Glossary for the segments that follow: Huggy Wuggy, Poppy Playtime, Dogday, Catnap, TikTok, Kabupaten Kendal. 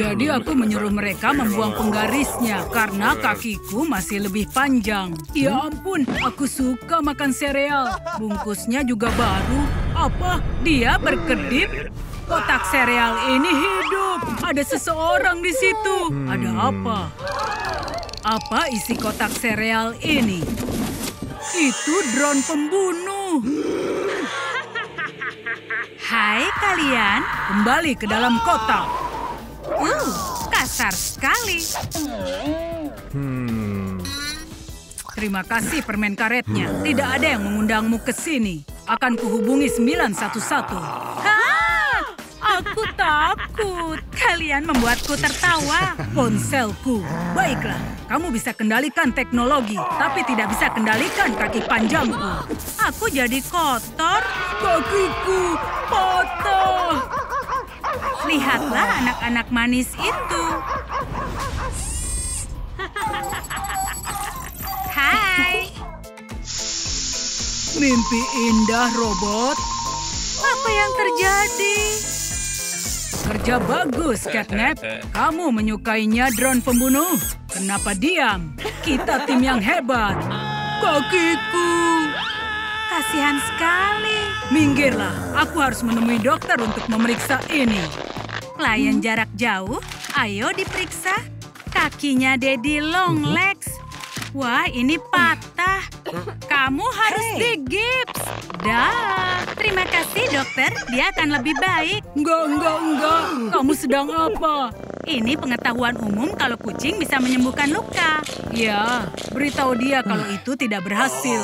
Jadi aku menyuruh mereka membuang penggarisnya karena kakiku masih lebih panjang. Ya ampun, aku suka makan sereal. Bungkusnya juga baru. Apa? Dia berkedip? Kotak sereal ini hidup. Ada seseorang di situ. Ada apa? Apa isi kotak sereal ini? Itu drone pembunuh. Hai kalian, kembali ke dalam kotak. Kasar sekali. Terima kasih permen karetnya. Tidak ada yang mengundangmu ke sini. Akan kuhubungi 911. Aku takut. Kalian membuatku tertawa. Ponselku. Baiklah, kamu bisa kendalikan teknologi, tapi tidak bisa kendalikan kaki panjangku. Aku jadi kotor. Kakiku patah. Lihatlah anak-anak manis itu. Hai. Mimpi indah, robot. Apa yang terjadi? Kerja bagus, Catnap. Kamu menyukainya, drone pembunuh. Kenapa diam? Kita tim yang hebat. Kakiku. Kasihan sekali. Minggirlah, aku harus menemui dokter untuk memeriksa ini. Klien jarak jauh, ayo diperiksa. Kakinya Daddy Long Legs. Wah, ini patah. Kamu harus digips. Dah. Terima kasih, dokter. Dia akan lebih baik. Enggak. Kamu sedang apa? Ini pengetahuan umum kalau kucing bisa menyembuhkan luka. Ya, beritahu dia kalau itu tidak berhasil.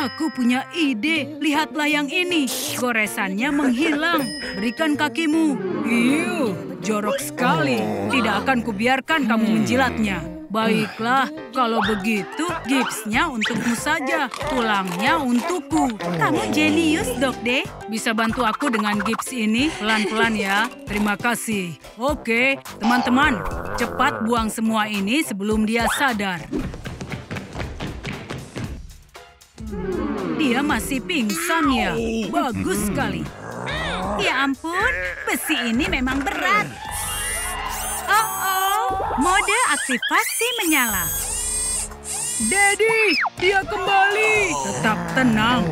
Aku punya ide. Lihatlah yang ini. Goresannya menghilang. Berikan kakimu. Iuh, jorok sekali. Tidak akan kubiarkan kamu menjilatnya. Baiklah, kalau begitu gipsnya untukmu saja, tulangnya untukku. Kamu jenius, Dogday. Bisa bantu aku dengan gips ini? Pelan-pelan ya, terima kasih. Oke, teman-teman, cepat buang semua ini sebelum dia sadar. Dia masih pingsan ya, bagus sekali. Ya ampun, besi ini memang berat. Mode aktivasi menyala. Daddy, dia kembali. Tetap tenang.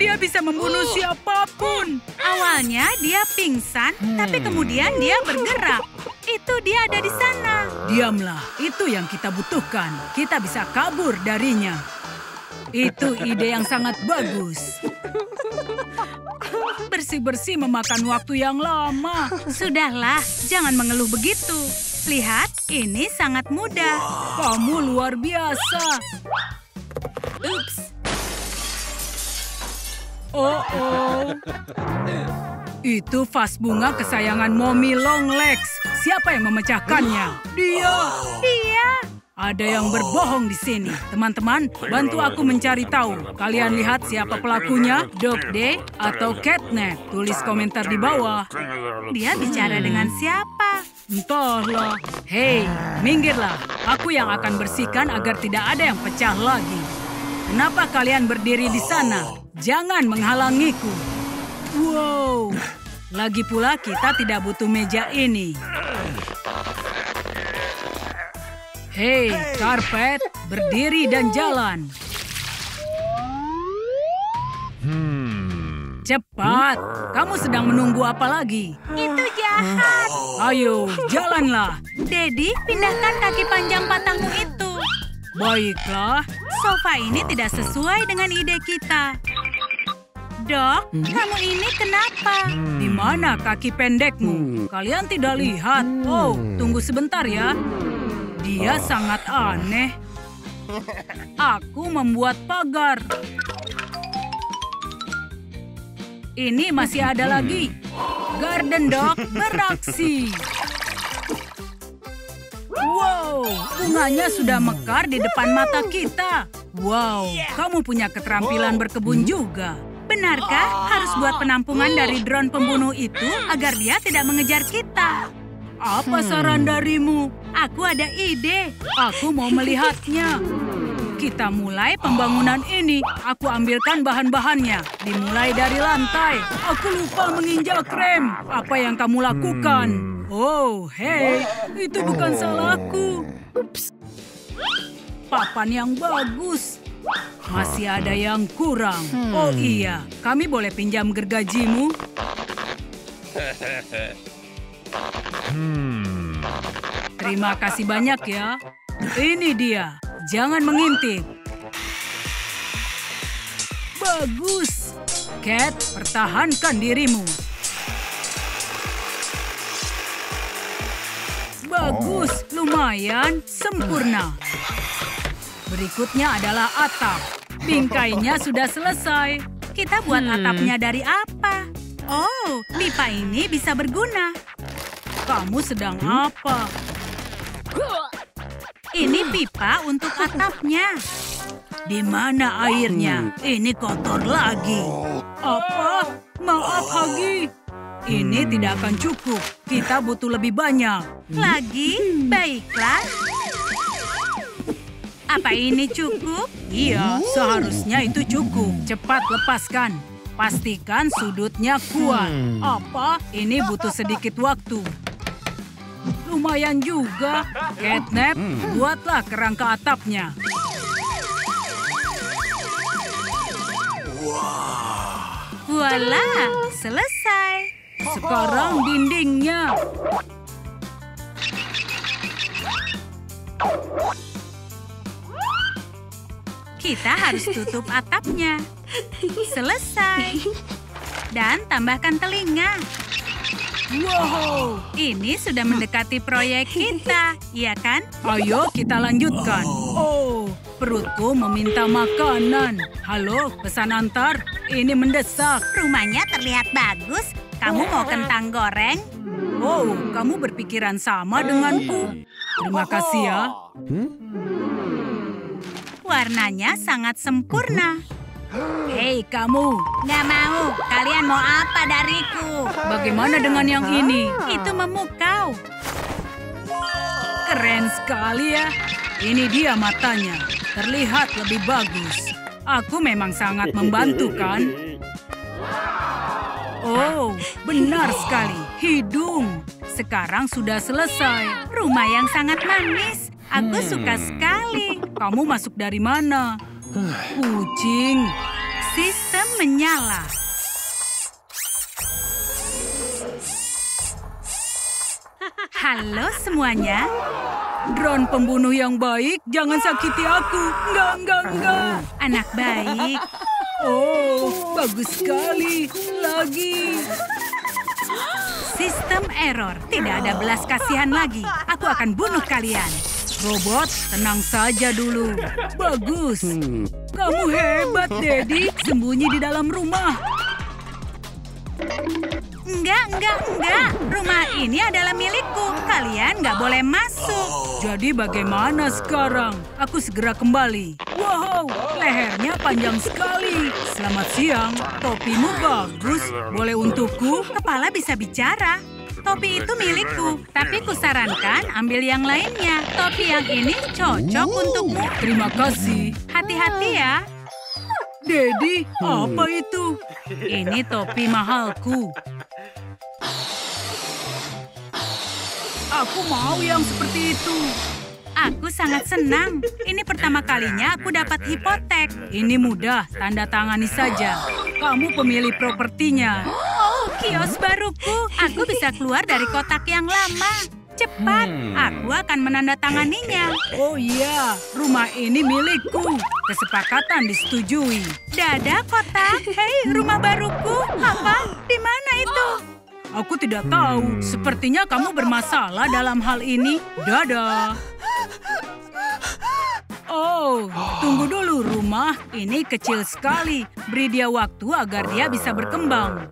Dia bisa membunuh siapapun. Awalnya dia pingsan, tapi kemudian dia bergerak. Itu dia ada di sana. Diamlah, itu yang kita butuhkan. Kita bisa kabur darinya. Itu ide yang sangat bagus. Bersih-bersih memakan waktu yang lama. Sudahlah, jangan mengeluh begitu. Lihat, ini sangat mudah. Kamu luar biasa. Ups. Itu vas bunga kesayangan Mommy Long Legs. Siapa yang memecahkannya? Dia. Ada yang berbohong di sini. Teman-teman, bantu aku mencari tahu. Kalian lihat siapa pelakunya? Dogday atau Catnap? Tulis komentar di bawah. Dia bicara dengan siapa? Entahlah. Hei, minggirlah. Aku yang akan bersihkan agar tidak ada yang pecah lagi. Kenapa kalian berdiri di sana? Jangan menghalangiku. Wow. Lagi pula kita tidak butuh meja ini. Hei, karpet. Berdiri dan jalan. Cepat. Kamu sedang menunggu apa lagi? Itu jahat. Ayo, jalanlah. Daddy, pindahkan kaki panjang patangmu itu. Baiklah. Sofa ini tidak sesuai dengan ide kita. Dok, kamu ini kenapa? Di mana kaki pendekmu? Kalian tidak lihat. Oh, tunggu sebentar ya. Dia sangat aneh. Aku membuat pagar. Ini masih ada lagi. Garden dog beraksi. Wow, bunganya sudah mekar di depan mata kita. Wow, kamu punya keterampilan berkebun juga. Benarkah harus buat penampungan dari drone pembunuh itu agar dia tidak mengejar kita? Apa saran darimu? Aku ada ide. Aku mau melihatnya. Kita mulai pembangunan ini. Aku ambilkan bahan-bahannya. Dimulai dari lantai. Aku lupa menginjak rem. Apa yang kamu lakukan? Oh, hei, itu bukan salahku. Ups. Papan yang bagus. Masih ada yang kurang. Oh iya, kami boleh pinjam gergajimu? Terima kasih banyak ya. Ini dia. Jangan mengintip. Bagus. Cat, pertahankan dirimu. Bagus. Lumayan. Sempurna. Berikutnya adalah atap. Bingkainya sudah selesai. Kita buat atapnya dari apa? Oh, pipa ini bisa berguna. Kamu sedang apa? Ini pipa untuk atapnya. Di mana airnya? Ini kotor lagi. Apa? Maaf, Hagi. Ini tidak akan cukup. Kita butuh lebih banyak. Lagi? Baiklah. Apa ini cukup? Iya, seharusnya itu cukup. Cepat lepaskan. Pastikan sudutnya kuat. Apa? Ini butuh sedikit waktu. Lumayan juga. Catnap, buatlah kerangka atapnya. Voila, selesai. Sekarang dindingnya. Kita harus tutup atapnya. Selesai. Dan tambahkan telinga. Wow, ini sudah mendekati proyek kita, ya kan? Ayo kita lanjutkan. Oh, perutku meminta makanan. Halo, pesan antar. Ini mendesak. Rumahnya terlihat bagus. Kamu mau kentang goreng? Wow, kamu berpikiran sama denganku. Terima kasih ya. Warnanya sangat sempurna. Hei kamu, nggak mau. Kalian mau apa dariku? Bagaimana dengan yang ini? Itu memukau. Keren sekali ya. Ini dia matanya. Terlihat lebih bagus. Aku memang sangat membantu kan? Oh, benar sekali. Hidung. Sekarang sudah selesai. Rumah yang sangat manis. Aku suka sekali. Kamu masuk dari mana? Kucing. Sistem menyala. Halo semuanya. Drone pembunuh yang baik, jangan sakiti aku. Enggak. Anak baik. Oh, bagus sekali. Lagi. Sistem error. Tidak ada belas kasihan lagi. Aku akan bunuh kalian. Robot, tenang saja dulu. Bagus. Kamu hebat, Daddy. Sembunyi di dalam rumah. Enggak. Rumah ini adalah milikku. Kalian nggak boleh masuk. Jadi bagaimana sekarang? Aku segera kembali. Wow, lehernya panjang sekali. Selamat siang. Topimu bagus. Boleh untukku? Kepala bisa bicara. Topi itu milikku, tapi kusarankan ambil yang lainnya. Topi yang ini cocok untukmu. Terima kasih. Hati-hati ya. Daddy, apa itu? Ini topi mahalku. Aku mau yang seperti itu. Aku sangat senang. Ini pertama kalinya aku dapat hipotek. Ini mudah, tanda tangani saja. Kamu pemilik propertinya. Kios baruku, aku bisa keluar dari kotak yang lama. Cepat, aku akan menandatanganinya. Oh iya, rumah ini milikku. Kesepakatan disetujui. Dadah kotak, hei rumah baruku. Apa? Di mana itu? Aku tidak tahu. Sepertinya kamu bermasalah dalam hal ini. Dadah. Oh, tunggu dulu rumah. Ini kecil sekali. Beri dia waktu agar dia bisa berkembang.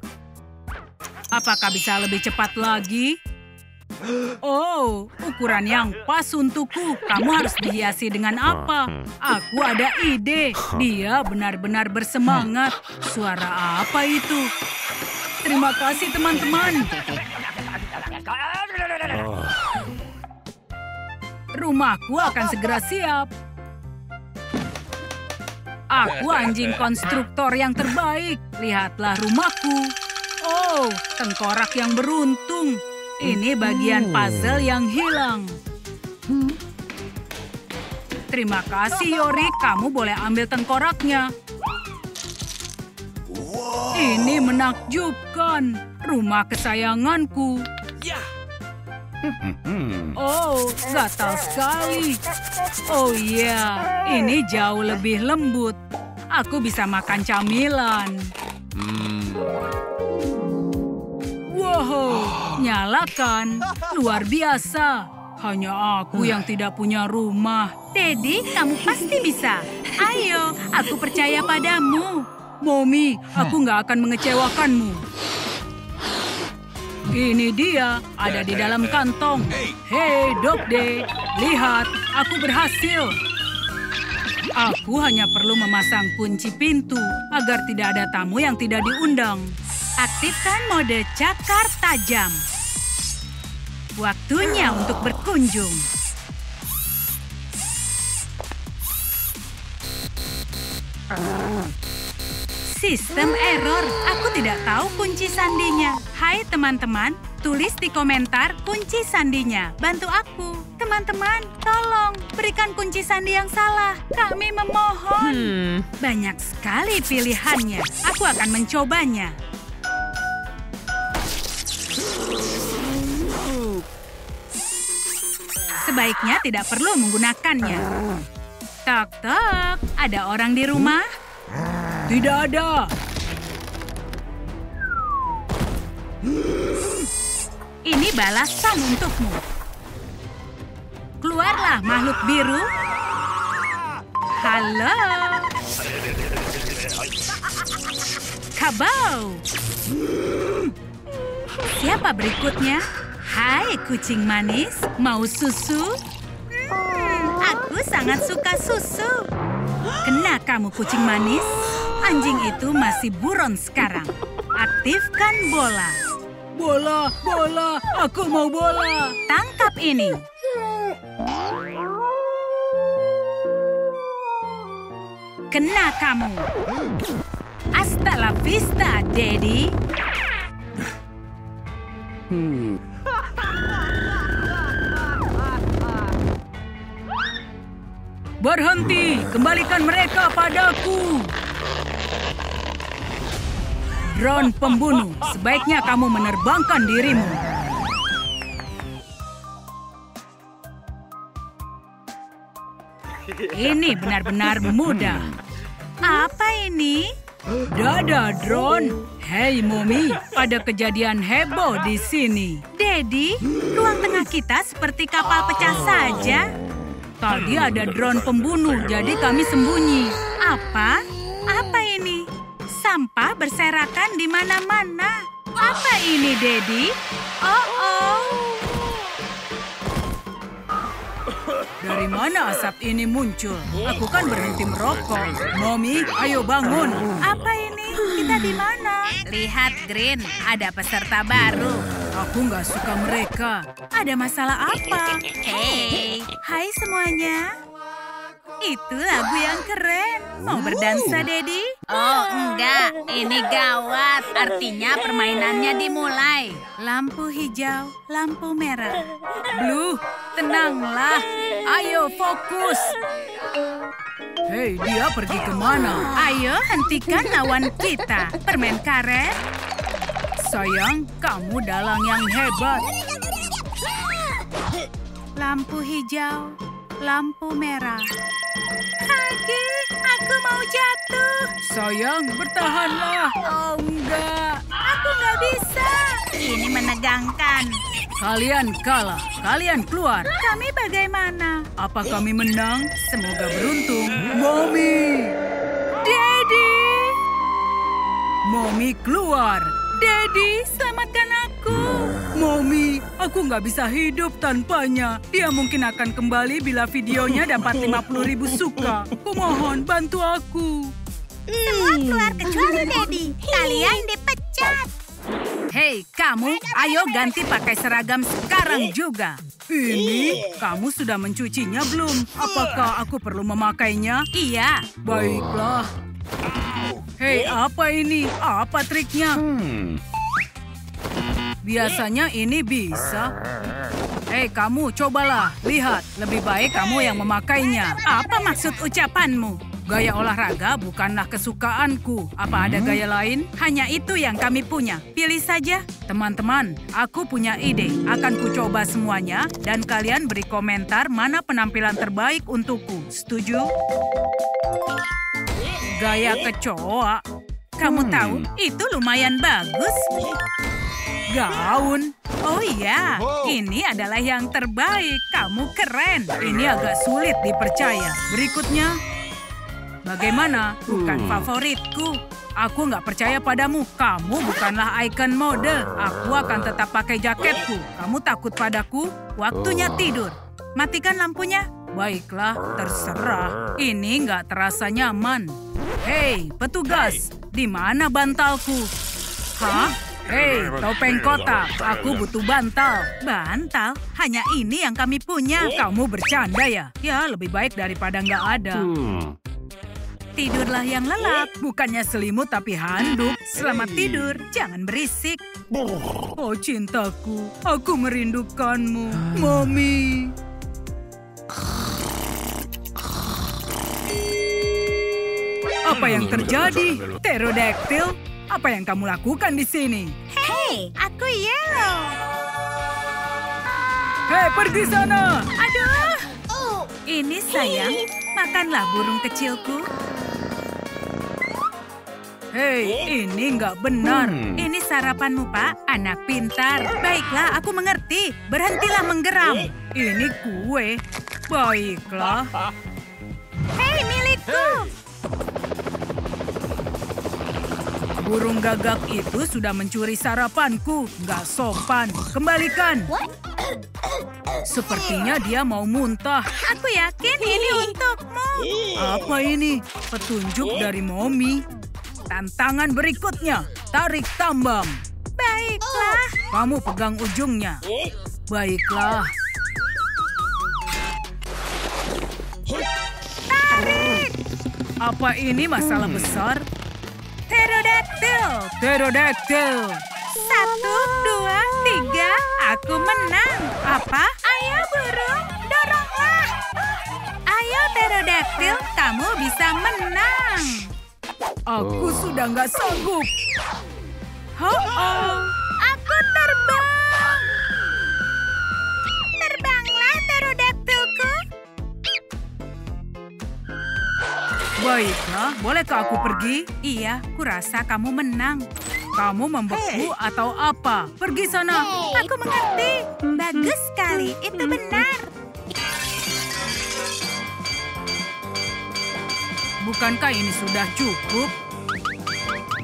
Apakah bisa lebih cepat lagi? Oh, ukuran yang pas untukku. Kamu harus dihiasi dengan apa? Aku ada ide. Dia benar-benar bersemangat. Suara apa itu? Terima kasih, teman-teman. Rumahku akan segera siap. Aku anjing konstruktor yang terbaik. Lihatlah rumahku. Oh, tengkorak yang beruntung. Ini bagian puzzle yang hilang. Terima kasih, Yori. Kamu boleh ambil tengkoraknya. Ini menakjubkan. Rumah kesayanganku. Oh, gatal sekali. Oh iya, ini jauh lebih lembut. Aku bisa makan camilan. Wow, nyalakan. Luar biasa. Hanya aku yang tidak punya rumah. Daddy, kamu pasti bisa. Ayo, aku percaya padamu. Mommy, aku nggak akan mengecewakanmu. Ini dia, ada di dalam kantong. Hei, Dogday, lihat, aku berhasil. Aku hanya perlu memasang kunci pintu agar tidak ada tamu yang tidak diundang. Aktifkan mode cakar tajam. Waktunya untuk berkunjung. Sistem error, aku tidak tahu kunci sandinya. Hai teman-teman, tulis di komentar kunci sandinya. Bantu aku. Teman-teman, tolong berikan kunci sandi yang salah. Kami memohon. Banyak sekali pilihannya. Aku akan mencobanya. Sebaiknya tidak perlu menggunakannya. Tok-tok, ada orang di rumah? Tidak ada. Ini balasan untukmu. Keluarlah makhluk biru. Halo. Kabau. Siapa berikutnya? Hai, kucing manis. Mau susu? Aku sangat suka susu. Kena kamu, kucing manis. Anjing itu masih buron sekarang. Aktifkan bola. Bola, bola, aku mau bola. Tangkap ini. Kena kamu. Hasta la vista, Daddy. Berhenti, kembalikan mereka padaku. Drone pembunuh, sebaiknya kamu menerbangkan dirimu. Ini benar-benar mudah. Apa ini? Dadah, drone. Hei, Mommy, ada kejadian heboh di sini. Daddy, ruang tengah kita seperti kapal pecah saja. Tadi ada drone pembunuh, jadi kami sembunyi. Apa? Apa ini? Sampah berserakan di mana-mana. Apa ini, Daddy? Oh-oh. Dari mana asap ini muncul? Aku kan berhenti merokok. Mommy, ayo bangun. Apa ini? Kita di mana? Lihat, Green. Ada peserta baru. Aku nggak suka mereka. Ada masalah apa? Hey. Hai semuanya. Itu lagu yang keren. Mau berdansa, Daddy? Oh, enggak. Ini gawat. Artinya permainannya dimulai. Lampu hijau, lampu merah. Blue, tenanglah. Ayo, fokus. Hei, dia pergi kemana? Ayo, hentikan lawan kita. Permen karet. Sayang, kamu dalang yang hebat. Lampu hijau, lampu merah. Kaki, aku mau jatuh. Sayang, bertahanlah. Oh, enggak. Aku nggak bisa. Ini menegangkan. Kalian kalah. Kalian keluar. Kami bagaimana? Apa kami menang? Semoga beruntung. Mommy. Daddy. Mommy keluar. Daddy, selamatkan aku. Mommy, aku nggak bisa hidup tanpanya. Dia mungkin akan kembali bila videonya dapat 50.000 suka. Kumohon, bantu aku. Semua keluar kecuali Daddy. Kalian dipecat. Hei, kamu, ayo ganti pakai seragam sekarang juga. Ini, kamu sudah mencucinya belum? Apakah aku perlu memakainya? Iya. Baiklah. Hei, apa ini? Apa triknya? Biasanya ini bisa. Hei, kamu, cobalah. Lihat, lebih baik kamu yang memakainya. Apa maksud ucapanmu? Gaya olahraga bukanlah kesukaanku. Apa ada gaya lain? Hanya itu yang kami punya. Pilih saja. Teman-teman, aku punya ide. Akan kucoba semuanya dan kalian beri komentar mana penampilan terbaik untukku. Setuju? Gaya kecoa. Kamu tahu, itu lumayan bagus. Gaun. Oh iya, ini adalah yang terbaik. Kamu keren. Ini agak sulit dipercaya. Berikutnya. Bagaimana? Bukan favoritku. Aku nggak percaya padamu. Kamu bukanlah ikon mode. Aku akan tetap pakai jaketku. Kamu takut padaku? Waktunya tidur. Matikan lampunya. Baiklah, terserah. Ini nggak terasa nyaman. Hei, petugas. Di mana bantalku? Hah? Hei, topeng kotak. Aku butuh bantal. Bantal? Hanya ini yang kami punya. Kamu bercanda ya? Ya, lebih baik daripada nggak ada. Tidurlah yang lelap. Bukannya selimut tapi handuk. Selamat tidur. Jangan berisik. Oh cintaku, aku merindukanmu. Mommy. Apa yang terjadi? Pterodactyl? Apa yang kamu lakukan di sini? Hei, aku Yellow. Hei, pergi sana. Aduh. Ini sayang. Makanlah burung kecilku. Hei, ini nggak benar. Ini sarapanmu, Pak. Anak pintar. Baiklah, aku mengerti. Berhentilah menggeram. Ini kue. Baiklah. Hei, milikku. Burung gagak itu sudah mencuri sarapanku. Nggak sopan. Kembalikan. Sepertinya dia mau muntah. Aku yakin ini untukmu. Apa ini? Petunjuk dari Mommy. Tantangan berikutnya, tarik tambang. Baiklah. Kamu pegang ujungnya. Baiklah. Tarik. Apa ini masalah besar? Pterodactyl. Pterodactyl. 1, 2, 3. Aku menang. Apa? Ayo burung, doronglah. Ayo Pterodactyl, kamu bisa menang. Aku sudah nggak sanggup. Ho-oh. Aku terbang. Terbanglah, pterodaktilku. Baiklah, bolehkah aku pergi? Iya, kurasa kamu menang. Kamu membeku atau apa? Pergi sana. Aku mengerti. Bagus sekali, itu benar. Bukankah ini sudah cukup?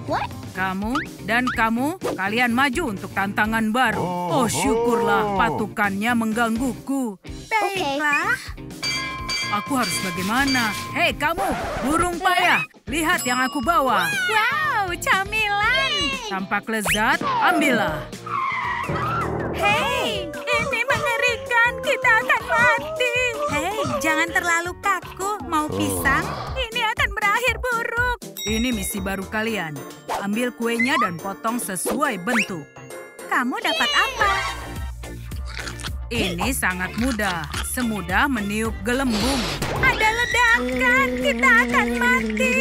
What? Kamu dan kamu, kalian maju untuk tantangan baru. Oh, syukurlah patukannya menggangguku. Baiklah. Aku harus bagaimana? Hei kamu, burung payah. Lihat yang aku bawa. Wow, camilan. Tampak lezat, ambillah. Hei, ini mengerikan. Kita akan mati. Hei, jangan terlalu kaku. Mau pisang? Buruk. Ini misi baru kalian. Ambil kuenya dan potong sesuai bentuk. Kamu dapat apa? Ini sangat mudah. Semudah meniup gelembung. Ada ledakan. Kita akan mati.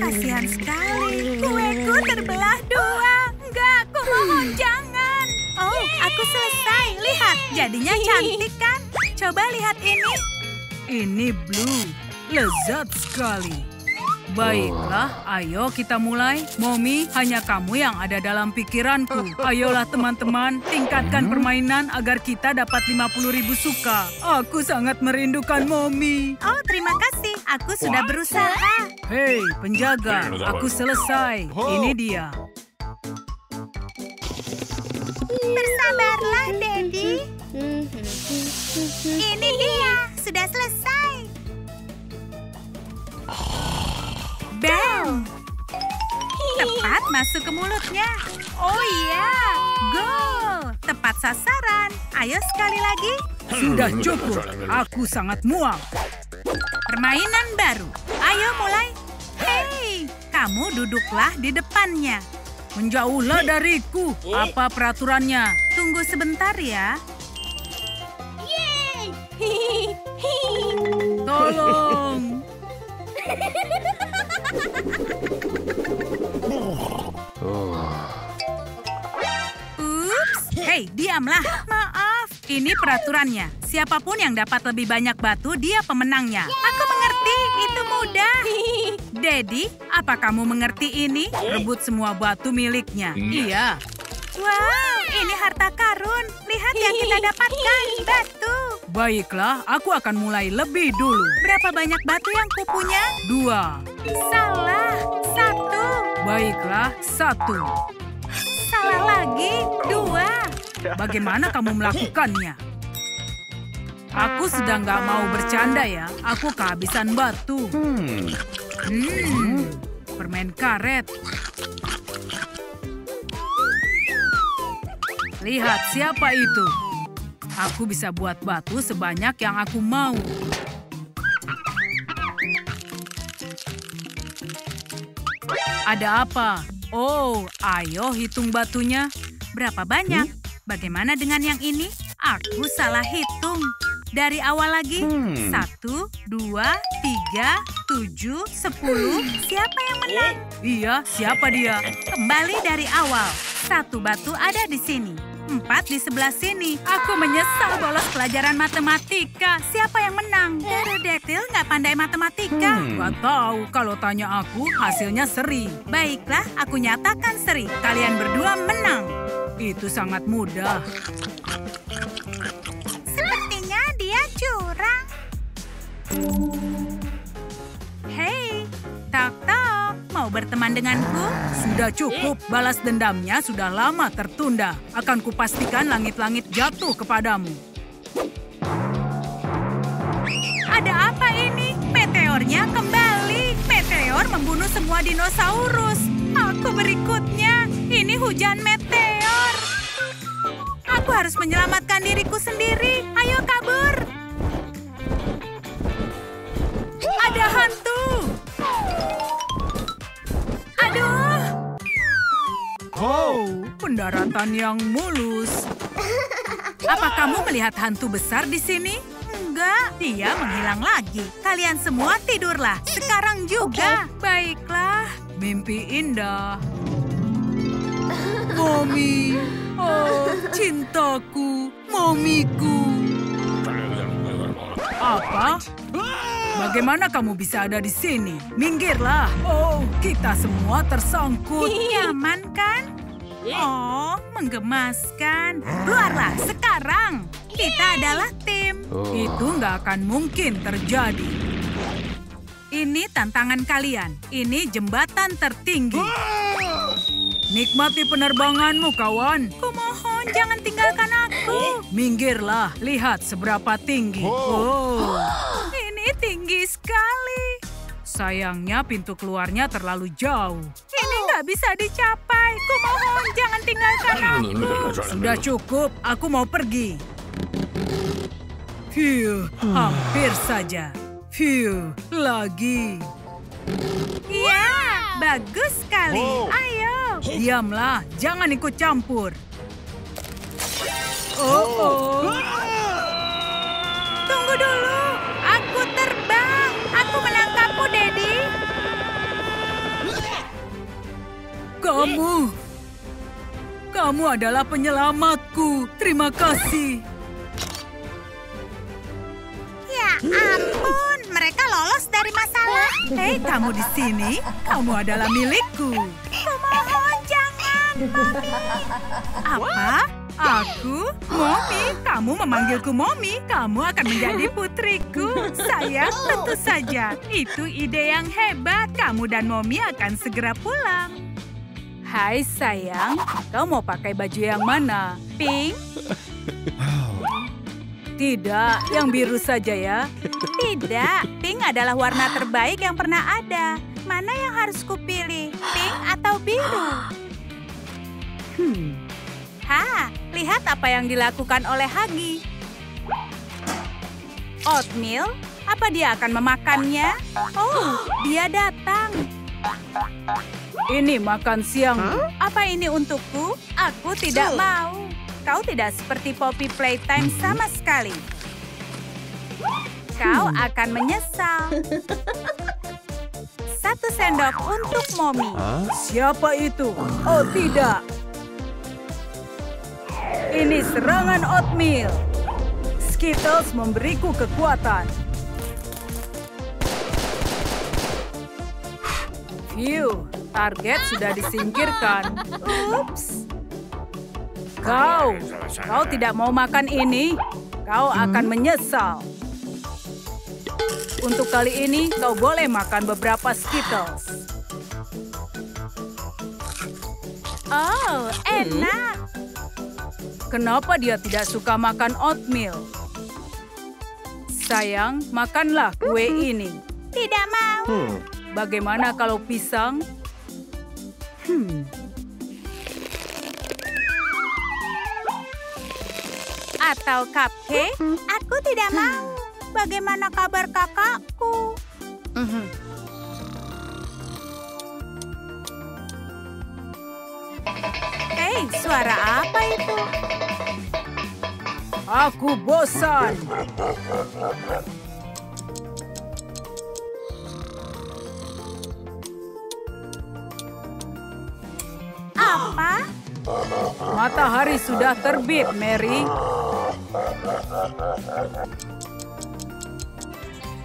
Kasihan sekali. Kueku terbelah dua. Enggak, aku mohon jangan. Oh, aku selesai. Lihat, jadinya cantik kan? Coba lihat ini. Ini blue. Lezat sekali. Baiklah, ayo kita mulai. Mommy, hanya kamu yang ada dalam pikiranku. Ayolah teman-teman, tingkatkan permainan agar kita dapat 50.000 suka. Aku sangat merindukan Mommy. Oh, terima kasih. Aku sudah berusaha. Hei, penjaga, aku selesai. Ini dia. Bersabarlah, Daddy. Ini dia, sudah selesai. Bell. Tepat masuk masuk ke mulutnya. Oh iya, goal! Tepat sasaran. Ayo sekali lagi. Sudah cukup, aku sangat muak. Permainan baru. Ayo mulai. Hei, kamu duduklah di depannya. Menjauhlah dariku. Apa peraturannya? Tunggu sebentar ya. Tolong. Ups, hei diamlah. Maaf, ini peraturannya. Siapapun yang dapat lebih banyak batu, dia pemenangnya. Aku mengerti, itu mudah. Daddy, apa kamu mengerti ini? Rebut semua batu miliknya. Iya. Wow, ini harta karun. Lihat yang kita dapatkan, batu. Baiklah, aku akan mulai lebih dulu. Berapa banyak batu yang kupunya? 2. Salah, 1. Baiklah, 1. Salah lagi, 2. Bagaimana kamu melakukannya? Aku sedang gak mau bercanda ya. Aku kehabisan batu. Permen karet. Lihat siapa itu. Aku bisa buat batu sebanyak yang aku mau. Ada apa? Oh, ayo hitung batunya. Berapa banyak? Bagaimana dengan yang ini? Aku salah hitung. Dari awal lagi, 1, 2, 3, 7, 10. Siapa yang menang? Iya, siapa dia? Kembali dari awal. 1 batu ada di sini, 4 di sebelah sini. Aku menyesal bolos pelajaran matematika. Siapa yang menang? Pterodactyl nggak pandai matematika. Nggak tahu, kalau tanya aku, hasilnya seri. Baiklah, aku nyatakan seri. Kalian berdua menang. Itu sangat mudah. Curang. Hei, tok-tok, mau berteman denganku? Sudah cukup, balas dendamnya sudah lama tertunda. Akan kupastikan langit-langit jatuh kepadamu. Ada apa ini? Meteornya kembali. Meteor membunuh semua dinosaurus. Aku berikutnya. Ini hujan meteor. Aku harus menyelamatkan diriku sendiri. Ayo kabur. Ada hantu. Aduh. Oh, pendaratan yang mulus. Apa kamu melihat hantu besar di sini? Enggak, dia menghilang lagi. Kalian semua tidurlah. Sekarang juga. Baiklah. Mimpi indah. Mommy. Oh, cintaku. Momiku. Apa? Bagaimana kamu bisa ada di sini? Minggirlah. Oh, kita semua tersangkut. Nyaman kan? Oh, menggemaskan. Keluarlah sekarang. Kita adalah tim. Itu nggak akan mungkin terjadi. Ini tantangan kalian. Ini jembatan tertinggi. Nikmati penerbanganmu, kawan. Kumohon, jangan tinggalkan aku. Minggirlah. Lihat seberapa tinggi. Oh. Tinggi sekali. Sayangnya pintu keluarnya terlalu jauh. Ini nggak bisa dicapai. Kumohon jangan tinggalkan aku. Sudah cukup, aku mau pergi. Hampir saja. Lagi. Iya, bagus sekali. Ayo. Diamlah, jangan ikut campur. Tunggu dulu. Aku terbang. Aku menangkapmu, Daddy. Kamu adalah penyelamatku. Terima kasih. Ya ampun, mereka lolos dari masalah. Hei, kamu di sini. Kamu adalah milikku. Kumohon jangan, Mommy. Apa? Aku? Mommy? Kamu memanggilku Mommy? Kamu akan menjadi putriku. Sayang, tentu saja. Itu ide yang hebat. Kamu dan Mommy akan segera pulang. Hai sayang, kau mau pakai baju yang mana? Pink? Tidak, yang biru saja ya. Tidak, pink adalah warna terbaik yang pernah ada. Mana yang harus kupilih? Pink atau biru? Ha, lihat apa yang dilakukan oleh Huggy. Oatmeal? Apa dia akan memakannya? Oh, dia datang. Ini makan siang. Apa ini untukku? Aku tidak mau. Kau tidak seperti Poppy Playtime sama sekali. Kau akan menyesal. 1 sendok untuk Mommy. Siapa itu? Oh, tidak. Ini serangan oatmeal. Skittles memberiku kekuatan. Phew, target sudah disingkirkan. Ups. Kau tidak mau makan ini. Kau akan menyesal. Untuk kali ini, kau boleh makan beberapa Skittles. Oh, enak. Kenapa dia tidak suka makan oatmeal? Sayang, makanlah kue ini. Tidak mau. Bagaimana kalau pisang? Atau cupcake? Aku tidak mau. Bagaimana kabar kakakku? Hei, suara apa itu? Aku bosan. Apa? Matahari sudah terbit, Mary.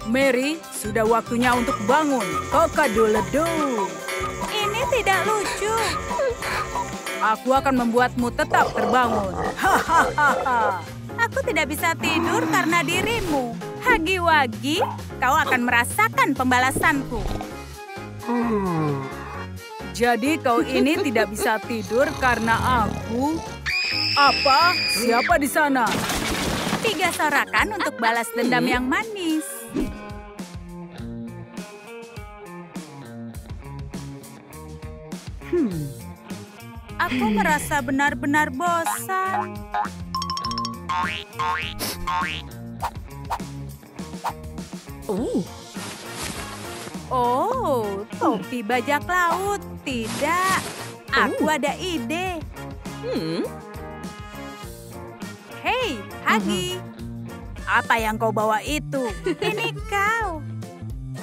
Mary, sudah waktunya untuk bangun. Kokadoodledoo. Ini tidak lucu. Aku akan membuatmu tetap terbangun. Hahaha. Aku tidak bisa tidur karena dirimu. Huggy-Wuggy, kau akan merasakan pembalasanku. Jadi kau ini tidak bisa tidur karena aku? Apa? Siapa di sana? 3 sorakan untuk balas dendam yang manis. Aku merasa benar-benar bosan. Oh, topi bajak laut. Tidak, aku ada ide. Hei, Huggy. Apa yang kau bawa itu? Ini kau.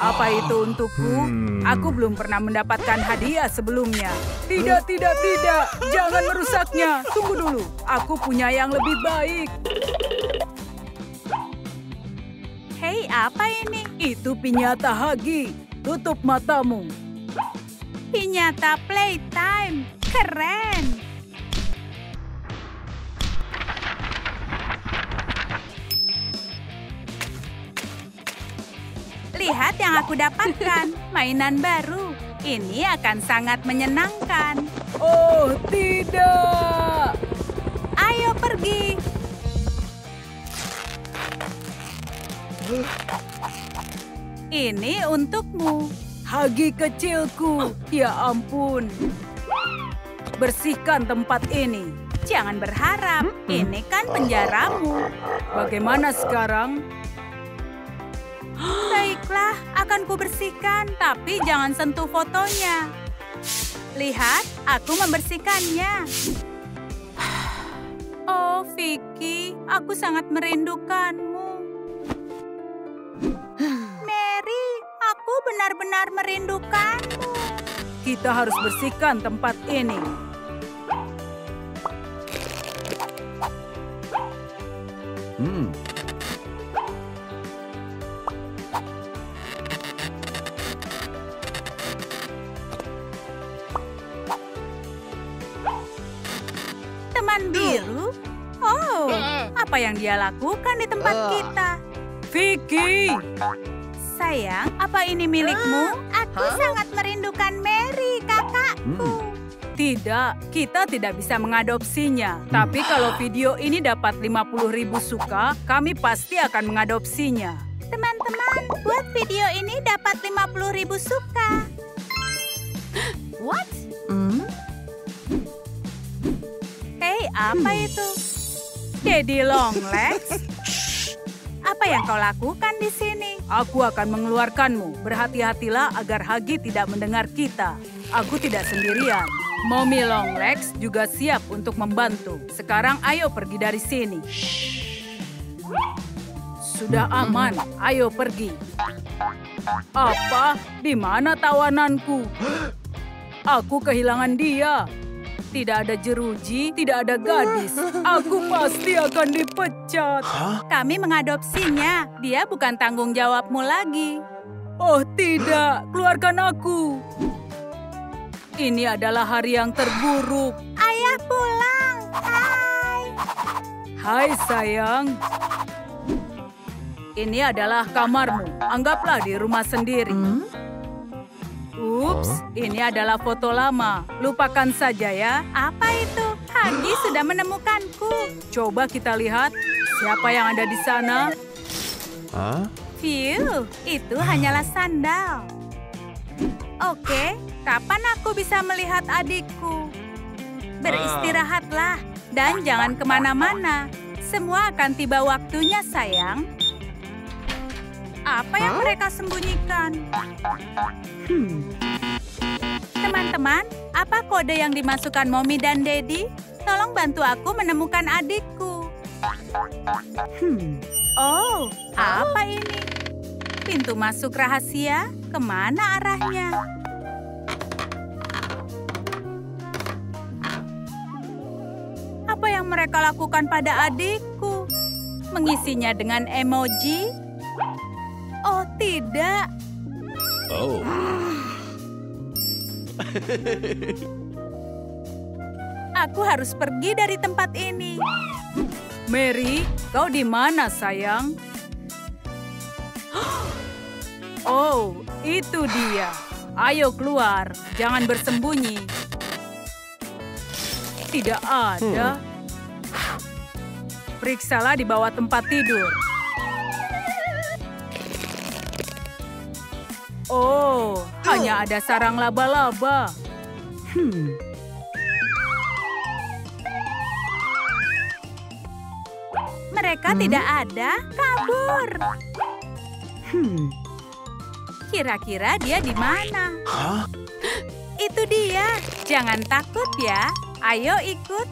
Apa itu untukku? Aku belum pernah mendapatkan hadiah sebelumnya. Tidak, tidak, tidak. Jangan merusaknya. Tunggu dulu. Aku punya yang lebih baik. Hei, apa ini? Itu pinyata Huggy. Tutup matamu. Pinyata Playtime. Keren. Lihat yang aku dapatkan, mainan baru. Ini akan sangat menyenangkan. Oh, tidak. Ayo pergi. Ini untukmu. Huggy kecilku. Ya ampun. Bersihkan tempat ini. Jangan berharap. Ini kan penjaramu. Bagaimana sekarang? Baiklah, akan kubersihkan, tapi jangan sentuh fotonya. Lihat, aku membersihkannya. Oh, Vicky, aku sangat merindukanmu. Mary, aku benar-benar merindukanmu. Kita harus bersihkan tempat ini. Biru? Oh, apa yang dia lakukan di tempat kita? Vicky! Sayang, apa ini milikmu? Aku sangat merindukan Mary, kakakku. Tidak, kita tidak bisa mengadopsinya. Tapi kalau video ini dapat 50.000 suka, kami pasti akan mengadopsinya. Teman-teman, buat video ini dapat 50.000 suka. What? Apa itu? Daddy Longlegs? Apa yang kau lakukan di sini? Aku akan mengeluarkanmu. Berhati-hatilah agar Huggy tidak mendengar kita. Aku tidak sendirian. Mommy Longlegs juga siap untuk membantu. Sekarang ayo pergi dari sini. Sudah aman, ayo pergi. Apa? Di mana tawananku? Aku kehilangan dia. Tidak ada jeruji, tidak ada gadis. Aku pasti akan dipecat. Kami mengadopsinya. Dia bukan tanggung jawabmu lagi. Oh tidak, keluarkan aku. Ini adalah hari yang terburuk. Ayah pulang. Hai. Hai sayang. Ini adalah kamarmu. Anggaplah di rumah sendiri. Ups, ini adalah foto lama. Lupakan saja ya. Apa itu? Huggy sudah menemukanku. Coba kita lihat siapa yang ada di sana. Phew, itu hanyalah sandal. Oke, kapan aku bisa melihat adikku? Beristirahatlah dan jangan kemana-mana. Semua akan tiba waktunya, sayang. Apa yang mereka sembunyikan? Teman-teman, apa kode yang dimasukkan Mommy dan Daddy? Tolong bantu aku menemukan adikku. Oh, apa ini? Pintu masuk rahasia? Kemana arahnya? Apa yang mereka lakukan pada adikku? Mengisinya dengan emoji? Oh, tidak. Oh. Aku harus pergi dari tempat ini. Mary, kau di mana, sayang? Oh, itu dia. Ayo keluar, jangan bersembunyi. Tidak ada. Periksalah di bawah tempat tidur. Oh, hanya ada sarang laba-laba. Mereka tidak ada, kabur. Kira-kira dia di mana? Itu dia. Jangan takut ya. Ayo ikut.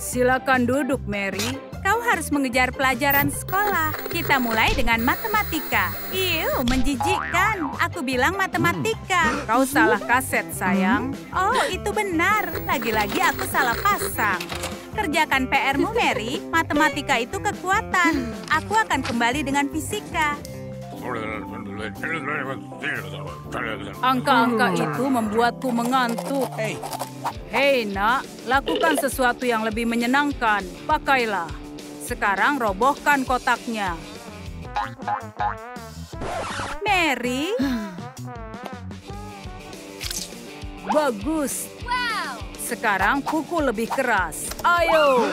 Silakan duduk, Mary. Kau harus mengejar pelajaran sekolah. Kita mulai dengan matematika. Iu, menjijikkan. Aku bilang matematika. Kau salah kaset, sayang. Oh, itu benar. Lagi-lagi aku salah pasang. Kerjakan PR-mu, Mary. Matematika itu kekuatan. Aku akan kembali dengan fisika. Angka-angka itu membuatku mengantuk. Hei, nak. Lakukan sesuatu yang lebih menyenangkan. Pakailah. Sekarang robohkan kotaknya. Mary. Bagus. Wow. Sekarang pukul lebih keras. Ayo.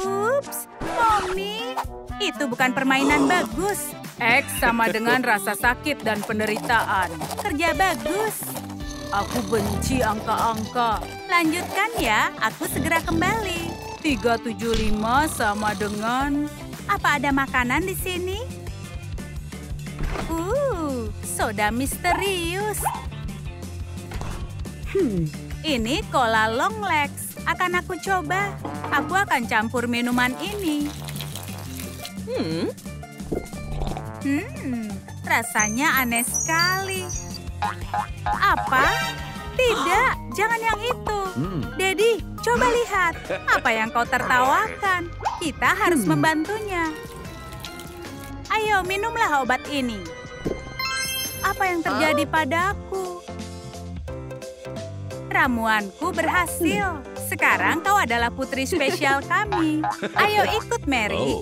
Ups, Mommy. Itu bukan permainan bagus. X sama dengan rasa sakit dan penderitaan. Kerja bagus. Aku benci angka-angka. Lanjutkan ya, aku segera kembali. 375 sama dengan... Apa ada makanan di sini? Soda misterius. Ini cola Longlegs. Akan aku coba. Aku akan campur minuman ini. Rasanya aneh sekali. Apa? Tidak, jangan yang itu. Daddy, coba lihat. Apa yang kau tertawakan? Kita harus membantunya. Ayo, minumlah obat ini. Apa yang terjadi padaku? Ramuanku berhasil. Sekarang kau adalah putri spesial kami. Ayo ikut, Mary.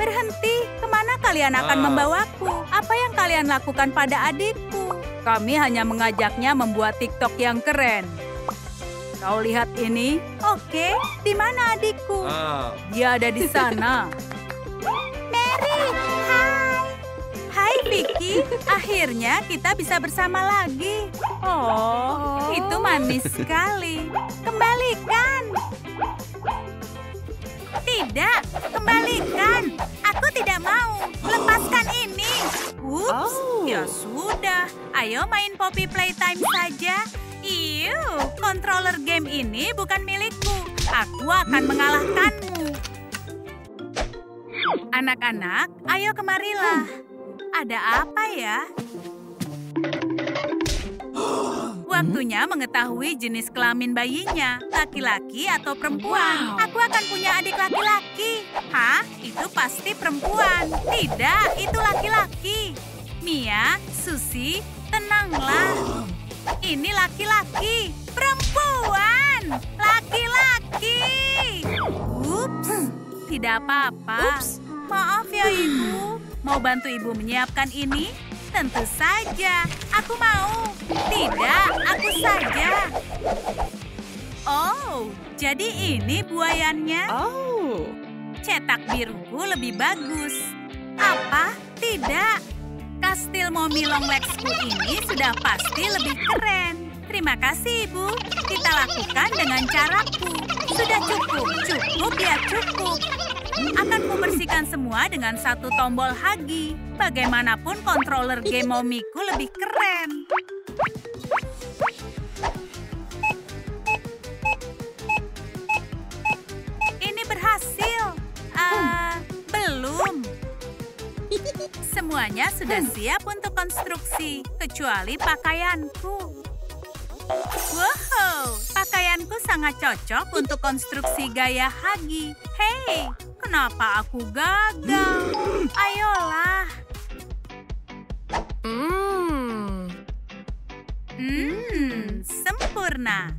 Berhenti, kemana kalian akan membawaku? Apa yang kalian lakukan pada adikku? Kami hanya mengajaknya membuat TikTok yang keren. Kau lihat ini? Oke, di mana adikku? Dia ada di sana. Mary, hai. Hai, Vicky, akhirnya kita bisa bersama lagi. Oh, itu manis sekali. Kembalikan. Tidak, kembalikan. Aku tidak mau. Lepaskan ini. Ups, ya sudah. Ayo main Poppy Playtime saja. Iu, controller game ini bukan milikku. Aku akan mengalahkanmu. Anak-anak, ayo kemarilah. Ada apa ya? Waktunya mengetahui jenis kelamin bayinya, laki-laki atau perempuan. Aku akan punya adik laki-laki. Hah? Itu pasti perempuan. Tidak, itu laki-laki. Mia, Susi, tenanglah. Ini laki-laki, perempuan, laki-laki. Ups, tidak apa-apa. Maaf ya Ibu. Mau bantu Ibu menyiapkan ini? Tentu saja. Aku mau. Tidak, aku saja. Oh, jadi ini buayannya? Oh. Cetak biruku lebih bagus. Apa? Tidak. Kastil Mommy Longlexku ini sudah pasti lebih keren. Terima kasih, Ibu. Kita lakukan dengan caraku. Sudah cukup, cukup ya cukup. Akan membersihkan semua dengan satu tombol hagi. Bagaimanapun controller game Momiku lebih keren. Ini berhasil. Belum. Semuanya sudah siap untuk konstruksi, kecuali pakaianku. Wow, pakaianku sangat cocok untuk konstruksi gaya hagi. Hei, kenapa aku gagal? Ayolah. Sempurna.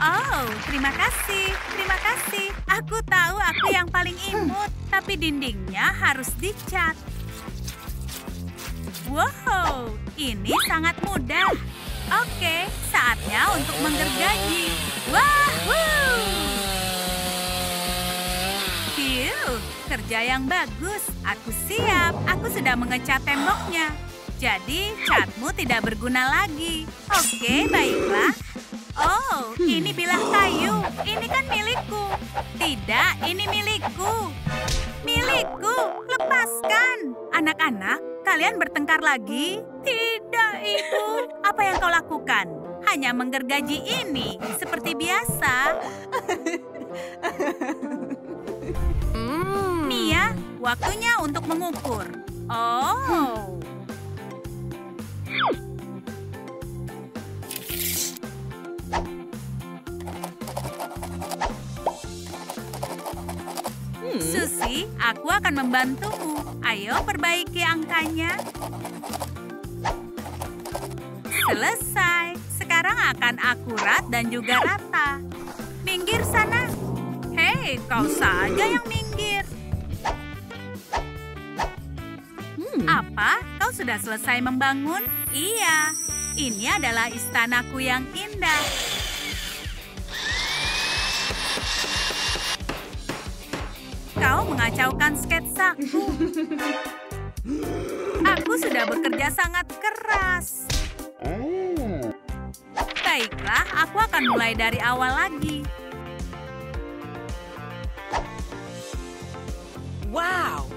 Oh, terima kasih, terima kasih. Aku tahu aku yang paling imut, tapi dindingnya harus dicat. Wow, ini sangat mudah. Oke, saatnya untuk menggergaji. Wahoo! Phew, kerja yang bagus. Aku siap. Aku sudah mengecat temboknya. Jadi, catmu tidak berguna lagi. Oke, baiklah. Oh, ini bilah kayu. Ini kan milikku. Tidak, ini milikku. Milikku, lepaskan. Anak-anak, kalian bertengkar lagi? Tidak, Ibu. Apa yang kau lakukan? Hanya menggergaji ini, seperti biasa. Mia, waktunya untuk mengukur. Oh. Susi, aku akan membantumu. Ayo perbaiki angkanya. Selesai. Sekarang akan akurat dan juga rata. Minggir sana. Hei, kau saja yang minggir. Apa? Kau sudah selesai membangun? Iya. Ini adalah istanaku yang indah. Kau mengacaukan sketsaku. Aku sudah bekerja sangat keras. Baiklah, aku akan mulai dari awal lagi. Wow!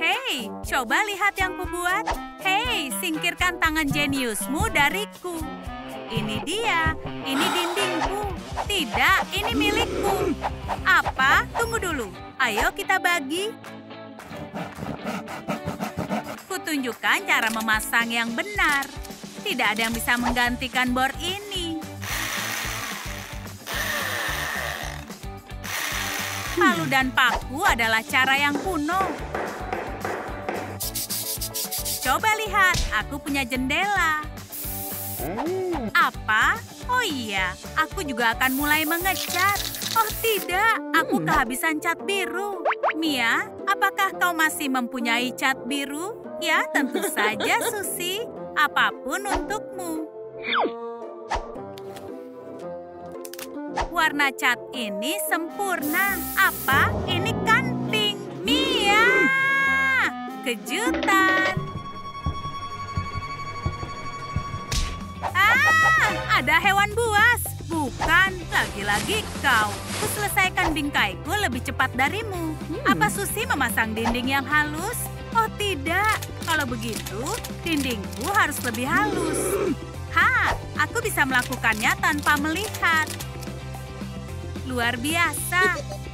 Hei, coba lihat yang kubuat. Hei, singkirkan tangan jeniusmu dariku. Ini dia, ini dindingku. Tidak, ini milikku. Apa? Tunggu dulu. Ayo kita bagi. Kutunjukkan cara memasang yang benar. Tidak ada yang bisa menggantikan bor ini. Palu dan paku adalah cara yang kuno. Coba lihat, aku punya jendela. Apa? Oh iya, aku juga akan mulai mengecat. Oh tidak, aku kehabisan cat biru. Mia, apakah kau masih mempunyai cat biru? Ya, tentu saja, Susi. Apapun untukmu. Warna cat ini sempurna. Apa? Ini kan pink. Mia! kejutan. Ada hewan buas. Bukan, lagi-lagi kau. Kuselesaikan bingkaiku lebih cepat darimu. Apa Susi memasang dinding yang halus? Oh tidak, kalau begitu dindingku harus lebih halus. Ha, aku bisa melakukannya tanpa melihat. Luar biasa.